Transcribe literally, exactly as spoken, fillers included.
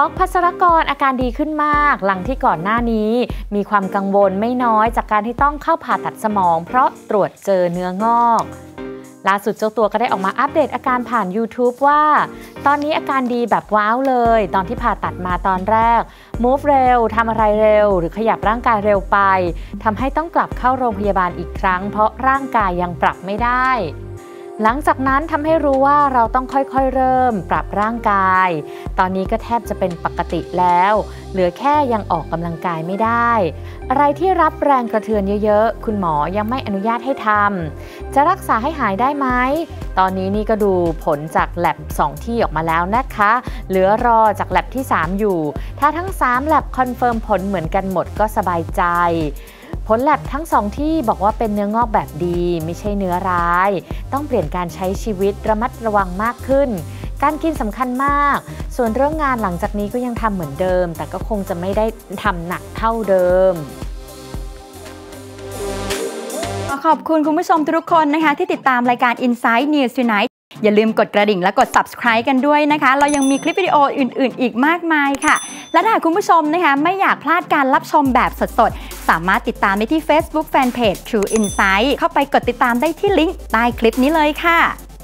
ป๊อกภัสรกรอาการดีขึ้นมากหลังที่ก่อนหน้านี้มีความกังวลไม่น้อยจากการที่ต้องเข้าผ่าตัดสมองเพราะตรวจเจอเนื้องอกล่าสุดเจ้าตัวก็ได้ออกมาอัปเดตอาการผ่าน ยูทูบ ว่าตอนนี้อาการดีแบบว้าวเลยตอนที่ผ่าตัดมาตอนแรก มูฟ เร็วทำอะไรเร็วหรือขยับร่างกายเร็วไปทำให้ต้องกลับเข้าโรงพยาบาลอีกครั้งเพราะร่างกายยังปรับไม่ได้หลังจากนั้นทำให้รู้ว่าเราต้องค่อยๆเริ่มปรับร่างกายตอนนี้ก็แทบจะเป็นปกติแล้วเหลือแค่ยังออกกำลังกายไม่ได้อะไรที่รับแรงกระเทือนเยอะๆคุณหมอยังไม่อนุญาตให้ทำจะรักษาให้หายได้ไหมตอนนี้นี่ก็ดูผลจากแลบสองที่ออกมาแล้วนะคะเหลือรอจากแลบที่สามอยู่ถ้าทั้งสามแลบคอนเฟิร์มผลเหมือนกันหมดก็สบายใจผลแลบทั้งสองที่บอกว่าเป็นเนื้องอกแบบดีไม่ใช่เนื้อร้ายต้องเปลี่ยนการใช้ชีวิตระมัดระวังมากขึ้นการกินสำคัญมากส่วนเรื่องงานหลังจากนี้ก็ยังทำเหมือนเดิมแต่ก็คงจะไม่ได้ทำหนักเท่าเดิมขอบคุณคุณผู้ชมทุกคนนะคะที่ติดตามรายการ อินไซด์ นิวส์ ทูไนท์ อย่าลืมกดกระดิ่งและกด ซับสไครบ์ กันด้วยนะคะเรายังมีคลิปวิดีโออื่นๆอีกมากมายค่ะและถ้าคุณผู้ชมนะคะไม่อยากพลาดการรับชมแบบสดๆสามารถติดตามได้ที่ เฟซบุ๊ก แฟนเพจ ทรู อินไซด์ เข้าไปกดติดตามได้ที่ลิงก์ใต้คลิปนี้เลยค่ะ